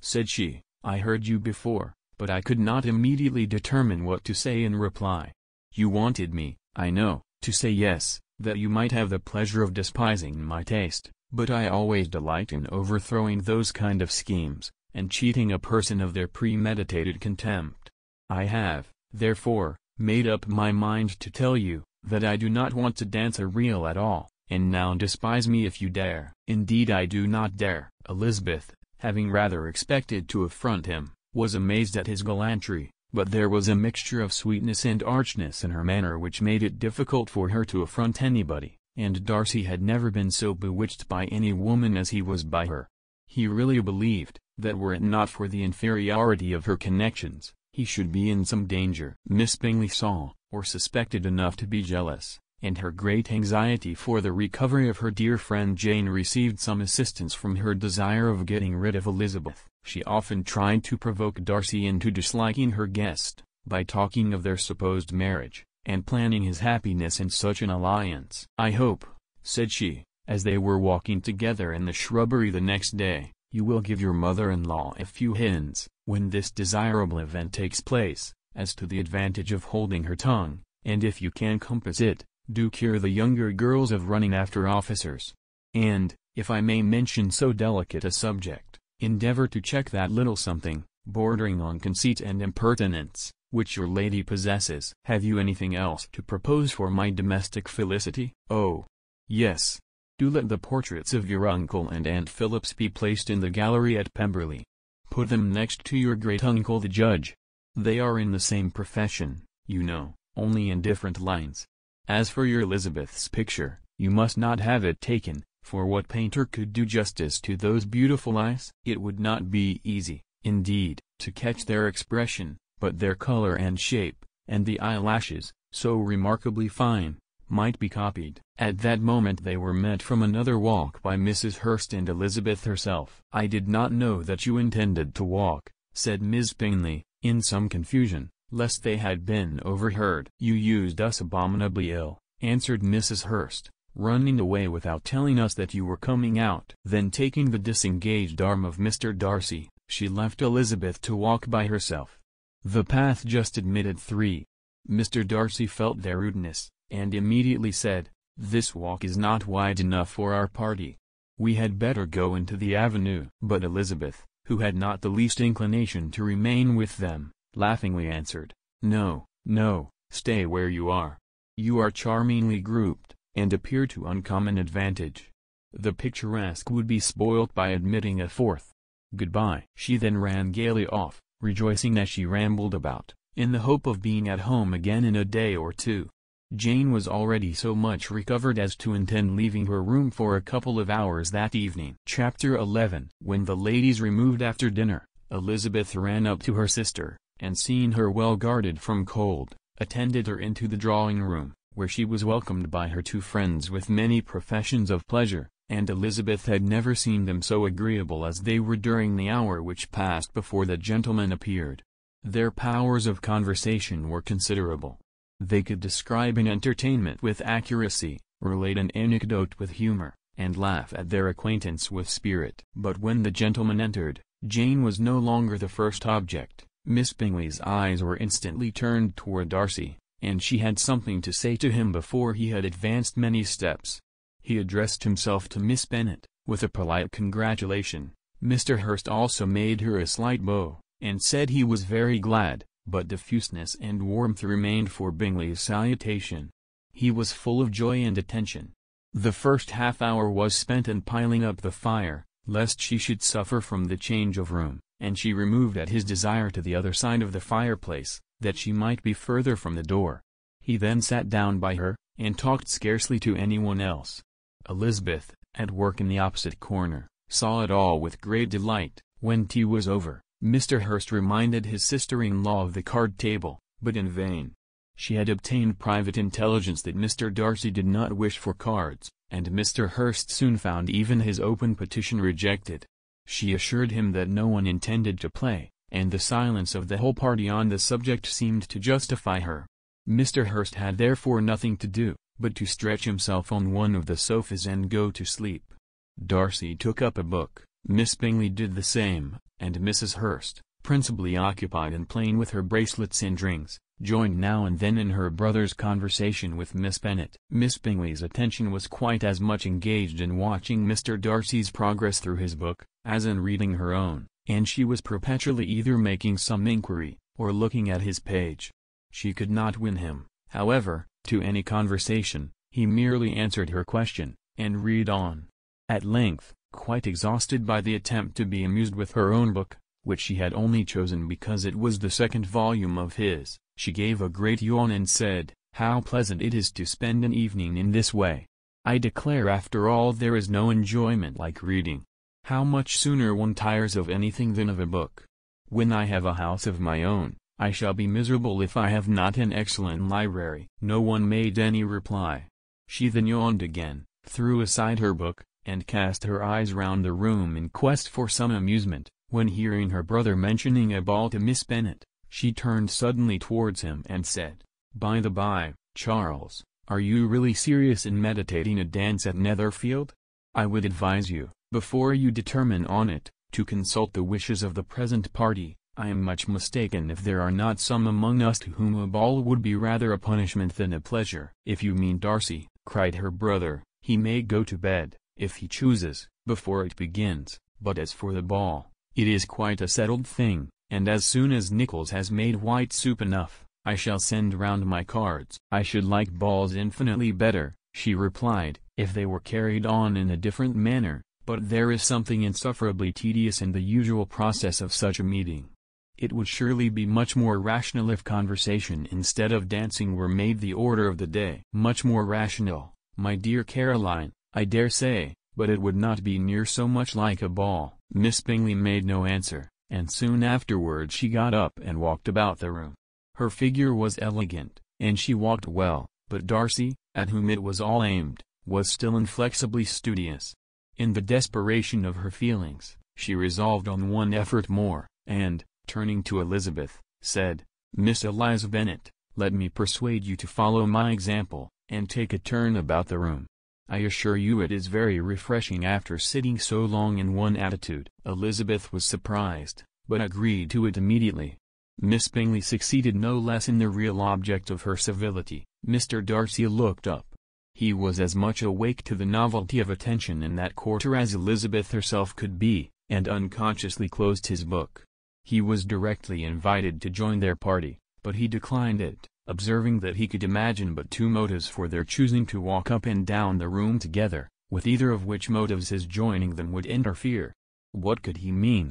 said she, "I heard you before, but I could not immediately determine what to say in reply. You wanted me, I know, to say yes, that you might have the pleasure of despising my taste, but I always delight in overthrowing those kind of schemes, and cheating a person of their premeditated contempt. I have, therefore, made up my mind to tell you, that I do not want to dance a reel at all, and now despise me if you dare." "Indeed I do not dare." Elizabeth, having rather expected to affront him, was amazed at his gallantry, but there was a mixture of sweetness and archness in her manner which made it difficult for her to affront anybody, and Darcy had never been so bewitched by any woman as he was by her. He really believed, that were it not for the inferiority of her connections, he should be in some danger. Miss Bingley saw, or suspected enough to be jealous, and her great anxiety for the recovery of her dear friend Jane received some assistance from her desire of getting rid of Elizabeth. She often tried to provoke Darcy into disliking her guest, by talking of their supposed marriage, and planning his happiness in such an alliance. "I hope," said she, as they were walking together in the shrubbery the next day, "you will give your mother-in-law a few hints, when this desirable event takes place, as to the advantage of holding her tongue, and if you can compass it, do cure the younger girls of running after officers. And, if I may mention so delicate a subject, endeavor to check that little something, bordering on conceit and impertinence, which your lady possesses." "Have you anything else to propose for my domestic felicity?" "Oh, yes. Do let the portraits of your uncle and Aunt Phillips be placed in the gallery at Pemberley. Put them next to your great-uncle the judge. They are in the same profession, you know, only in different lines. As for your Elizabeth's picture, you must not have it taken, for what painter could do justice to those beautiful eyes? It would not be easy, indeed, to catch their expression, but their color and shape, and the eyelashes, so remarkably fine, might be copied." At that moment they were met from another walk by Missus Hurst and Elizabeth herself. "I did not know that you intended to walk," said Miss Bingley, in some confusion, lest they had been overheard. "You used us abominably ill," answered Missus Hurst, "running away without telling us that you were coming out." Then taking the disengaged arm of Mister Darcy, she left Elizabeth to walk by herself. The path just admitted three. Mister Darcy felt their rudeness, and immediately said, "This walk is not wide enough for our party. We had better go into the avenue." But Elizabeth, who had not the least inclination to remain with them, laughingly answered, "No, no, stay where you are. You are charmingly grouped, and appear to uncommon advantage. The picturesque would be spoilt by admitting a fourth. Goodbye." She then ran gaily off, rejoicing as she rambled about, in the hope of being at home again in a day or two. Jane was already so much recovered as to intend leaving her room for a couple of hours that evening. Chapter eleven. When the ladies removed after dinner, Elizabeth ran up to her sister, and seeing her well guarded from cold, attended her into the drawing-room, where she was welcomed by her two friends with many professions of pleasure, and Elizabeth had never seen them so agreeable as they were during the hour which passed before the gentlemen appeared. Their powers of conversation were considerable. They could describe an entertainment with accuracy, relate an anecdote with humor, and laugh at their acquaintance with spirit. But when the gentlemen entered, Jane was no longer the first object. Miss Bingley's eyes were instantly turned toward Darcy, and she had something to say to him before he had advanced many steps. He addressed himself to Miss Bennet, with a polite congratulation. Mister Hurst also made her a slight bow, and said he was very glad, but diffuseness and warmth remained for Bingley's salutation. He was full of joy and attention. The first half hour was spent in piling up the fire, lest she should suffer from the change of room, and she removed at his desire to the other side of the fireplace, that she might be further from the door. He then sat down by her, and talked scarcely to anyone else. Elizabeth, at work in the opposite corner, saw it all with great delight. When tea was over, Mister Hurst reminded his sister-in-law of the card table, but in vain. She had obtained private intelligence that Mister Darcy did not wish for cards, and Mister Hurst soon found even his open petition rejected. She assured him that no one intended to play, and the silence of the whole party on the subject seemed to justify her. Mister Hurst had therefore nothing to do, but to stretch himself on one of the sofas and go to sleep. Darcy took up a book, Miss Bingley did the same, and Missus Hurst, principally occupied in playing with her bracelets and rings, joined now and then in her brother's conversation with Miss Bennet. Miss Bingley's attention was quite as much engaged in watching Mister Darcy's progress through his book, as in reading her own, and she was perpetually either making some inquiry, or looking at his page. She could not win him, however, to any conversation. He merely answered her question, and read on. At length, quite exhausted by the attempt to be amused with her own book, which she had only chosen because it was the second volume of his, she gave a great yawn and said, "How pleasant it is to spend an evening in this way! I declare after all there is no enjoyment like reading. How much sooner one tires of anything than of a book! When I have a house of my own, I shall be miserable if I have not an excellent library." No one made any reply. She then yawned again, threw aside her book, and cast her eyes round the room in quest for some amusement, when hearing her brother mentioning a ball to Miss Bennet, she turned suddenly towards him and said, "By the by, Charles, are you really serious in meditating a dance at Netherfield? I would advise you, before you determine on it, to consult the wishes of the present party. I am much mistaken if there are not some among us to whom a ball would be rather a punishment than a pleasure." "If you mean Darcy," cried her brother, "he may go to bed, if he chooses, before it begins, but as for the ball, it is quite a settled thing. And as soon as Nichols has made white soup enough, I shall send round my cards." "I should like balls infinitely better," she replied, "if they were carried on in a different manner, but there is something insufferably tedious in the usual process of such a meeting. It would surely be much more rational if conversation instead of dancing were made the order of the day." "Much more rational, my dear Caroline, I dare say, but it would not be near so much like a ball." Miss Bingley made no answer, and soon afterward she got up and walked about the room. Her figure was elegant, and she walked well, but Darcy, at whom it was all aimed, was still inflexibly studious. In the desperation of her feelings, she resolved on one effort more, and, turning to Elizabeth, said, "Miss Eliza Bennet, let me persuade you to follow my example, and take a turn about the room. I assure you it is very refreshing after sitting so long in one attitude." Elizabeth was surprised, but agreed to it immediately. Miss Bingley succeeded no less in the real object of her civility. Mister Darcy looked up. He was as much awake to the novelty of attention in that quarter as Elizabeth herself could be, and unconsciously closed his book. He was directly invited to join their party, but he declined it, observing that he could imagine but two motives for their choosing to walk up and down the room together, with either of which motives his joining them would interfere. What could he mean?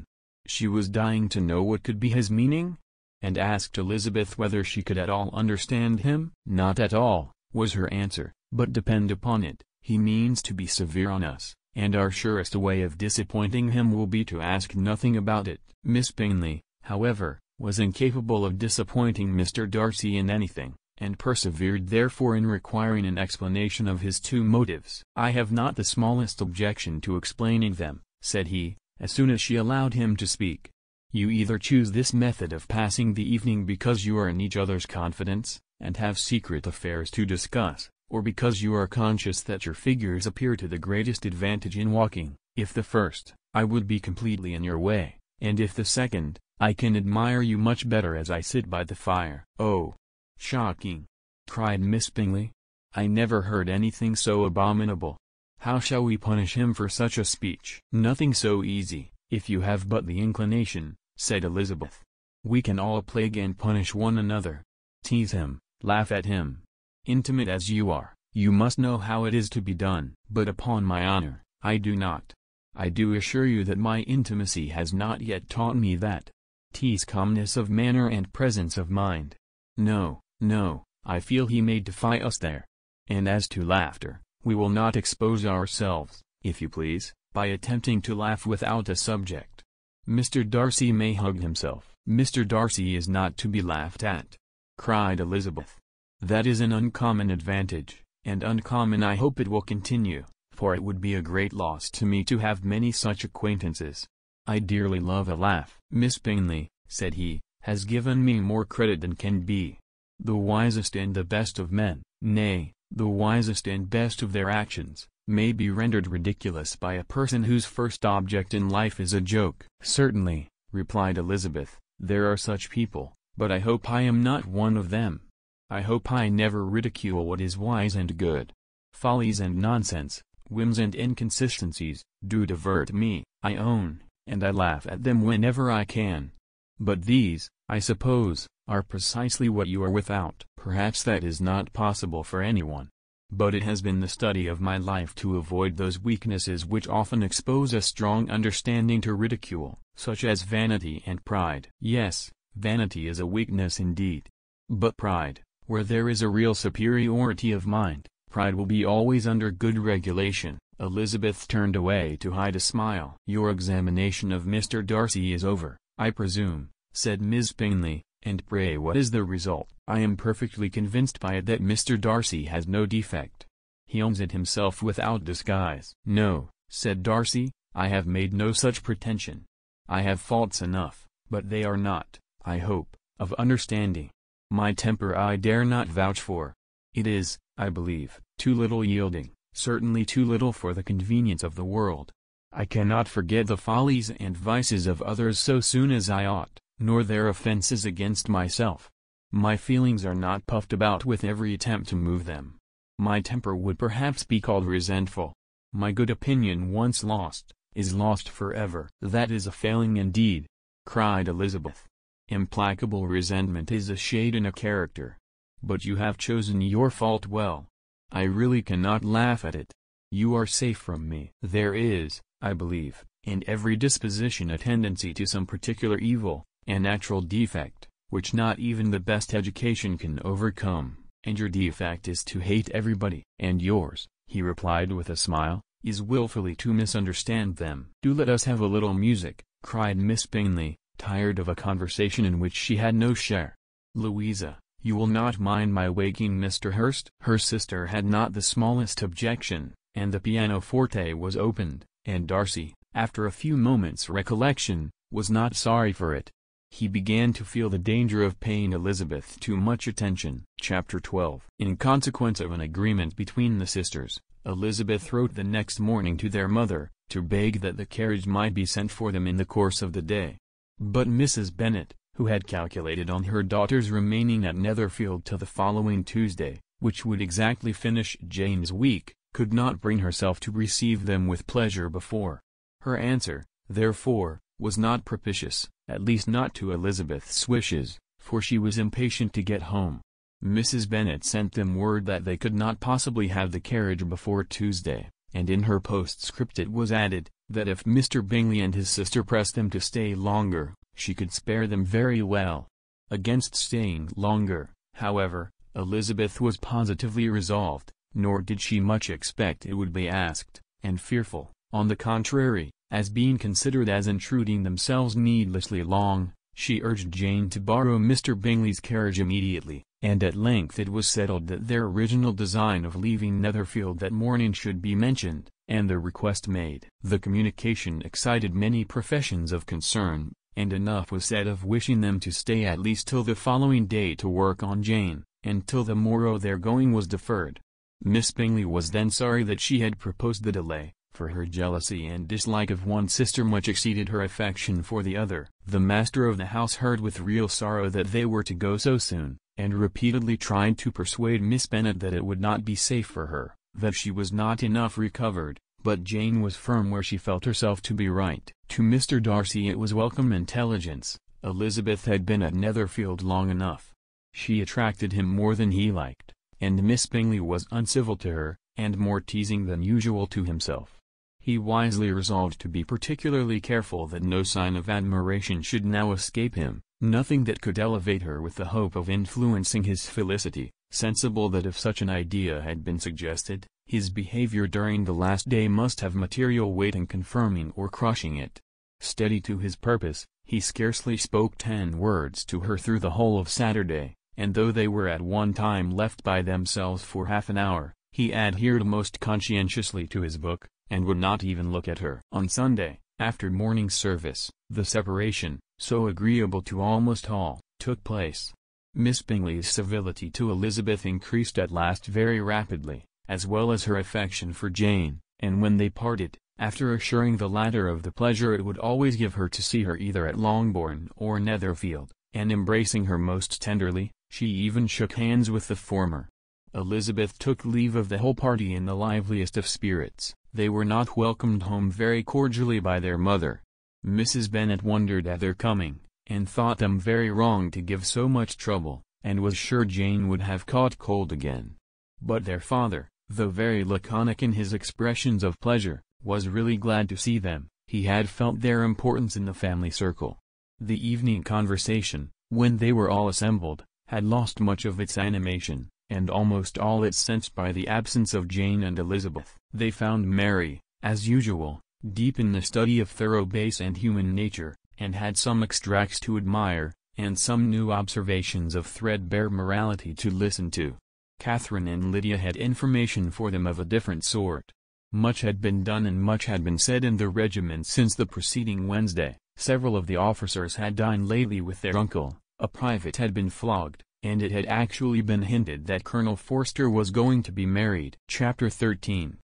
She was dying to know what could be his meaning, and asked Elizabeth whether she could at all understand him. "Not at all," was her answer, "but depend upon it, he means to be severe on us, and our surest way of disappointing him will be to ask nothing about it." Miss Bingley, however, was incapable of disappointing Mister Darcy in anything, and persevered therefore in requiring an explanation of his two motives. "I have not the smallest objection to explaining them," said he, as soon as she allowed him to speak. "You either choose this method of passing the evening because you are in each other's confidence, and have secret affairs to discuss, or because you are conscious that your figures appear to the greatest advantage in walking. If the first, I would be completely in your way, and if the second, I can admire you much better as I sit by the fire." "Oh, shocking!" cried Miss Bingley. "I never heard anything so abominable. How shall we punish him for such a speech?" "Nothing so easy, if you have but the inclination," said Elizabeth. "We can all plague and punish one another. Tease him, laugh at him. Intimate as you are, you must know how it is to be done." "But upon my honor, I do not. I do assure you that my intimacy has not yet taught me that. 'Tis calmness of manner and presence of mind. No, no, I feel he may defy us there. And as to laughter, we will not expose ourselves, if you please, by attempting to laugh without a subject. Mister Darcy may hug himself." "Mister Darcy is not to be laughed at," cried Elizabeth. "That is an uncommon advantage, and uncommon I hope it will continue, for it would be a great loss to me to have many such acquaintances. I dearly love a laugh." "Miss Bingley," said he, "has given me more credit than can be. The wisest and the best of men, nay, the wisest and best of their actions, may be rendered ridiculous by a person whose first object in life is a joke." "Certainly," replied Elizabeth, "there are such people, but I hope I am not one of them. I hope I never ridicule what is wise and good. Follies and nonsense, whims and inconsistencies, do divert me, I own, and I laugh at them whenever I can. But these, I suppose, are precisely what you are without." "Perhaps that is not possible for anyone. But it has been the study of my life to avoid those weaknesses which often expose a strong understanding to ridicule, such as vanity and pride." "Yes, vanity is a weakness indeed. But pride, where there is a real superiority of mind, pride will be always under good regulation." Elizabeth turned away to hide a smile. "Your examination of Mister Darcy is over, I presume," said Miss Bingley, "and pray what is the result?" "I am perfectly convinced by it that Mister Darcy has no defect. He owns it himself without disguise." "No," said Darcy, "I have made no such pretension. I have faults enough, but they are not, I hope, of understanding. My temper I dare not vouch for. It is, I believe, too little yielding. Certainly too little for the convenience of the world. I cannot forget the follies and vices of others so soon as I ought, nor their offenses against myself. My feelings are not puffed about with every attempt to move them. My temper would perhaps be called resentful. My good opinion once lost, is lost forever." "That is a failing indeed," cried Elizabeth. "Implacable resentment is a shade in a character. But you have chosen your fault well. I really cannot laugh at it. You are safe from me." "There is, I believe, in every disposition a tendency to some particular evil, a natural defect, which not even the best education can overcome, and your defect is to hate everybody." "And yours," he replied with a smile, "is willfully to misunderstand them." "Do let us have a little music," cried Miss Bingley, tired of a conversation in which she had no share. "Louisa, you will not mind my waking Mister Hurst?" Her sister had not the smallest objection, and the pianoforte was opened, and Darcy, after a few moments' recollection, was not sorry for it. He began to feel the danger of paying Elizabeth too much attention. Chapter twelve. In consequence of an agreement between the sisters, Elizabeth wrote the next morning to their mother, to beg that the carriage might be sent for them in the course of the day. But Missus Bennet, who had calculated on her daughter's remaining at Netherfield till the following Tuesday, which would exactly finish Jane's week, could not bring herself to receive them with pleasure before. Her answer, therefore, was not propitious, at least not to Elizabeth's wishes, for she was impatient to get home. Missus Bennet sent them word that they could not possibly have the carriage before Tuesday, and in her postscript it was added, that if Mister Bingley and his sister pressed them to stay longer, she could spare them very well. Against staying longer, however, Elizabeth was positively resolved, nor did she much expect it would be asked, and fearful, on the contrary, as being considered as intruding themselves needlessly long, She urged Jane to borrow Mister Bingley's carriage immediately, and at length it was settled that their original design of leaving Netherfield that morning should be mentioned, and the request made. The communication excited many professions of concern, and enough was said of wishing them to stay at least till the following day to work on Jane, and till the morrow their going was deferred. Miss Bingley was then sorry that she had proposed the delay, for her jealousy and dislike of one sister much exceeded her affection for the other. The master of the house heard with real sorrow that they were to go so soon, and repeatedly tried to persuade Miss Bennet that it would not be safe for her, that she was not enough recovered, but Jane was firm where she felt herself to be right. To Mister Darcy it was welcome intelligence. Elizabeth had been at Netherfield long enough. She attracted him more than he liked, and Miss Bingley was uncivil to her, and more teasing than usual to himself. He wisely resolved to be particularly careful that no sign of admiration should now escape him, nothing that could elevate her with the hope of influencing his felicity, sensible that if such an idea had been suggested, his behavior during the last day must have material weight in confirming or crushing it. Steady to his purpose, he scarcely spoke ten words to her through the whole of Saturday, and though they were at one time left by themselves for half an hour, he adhered most conscientiously to his book, and would not even look at her. On Sunday, after morning service, the separation, so agreeable to almost all, took place. Miss Bingley's civility to Elizabeth increased at last very rapidly, as well as her affection for Jane, and when they parted, after assuring the latter of the pleasure it would always give her to see her either at Longbourn or Netherfield, and embracing her most tenderly, she even shook hands with the former. Elizabeth took leave of the whole party in the liveliest of spirits. They were not welcomed home very cordially by their mother. Missus Bennet wondered at their coming, and thought them very wrong to give so much trouble, and was sure Jane would have caught cold again. But their father, though very laconic in his expressions of pleasure, was really glad to see them. He had felt their importance in the family circle. The evening conversation, when they were all assembled, had lost much of its animation, and almost all its sense by the absence of Jane and Elizabeth. They found Mary, as usual, deep in the study of thorough bass and human nature, and had some extracts to admire, and some new observations of threadbare morality to listen to. Catherine and Lydia had information for them of a different sort. Much had been done and much had been said in the regiment since the preceding Wednesday. Several of the officers had dined lately with their uncle, a private had been flogged, and it had actually been hinted that Colonel Forster was going to be married. Chapter thirteen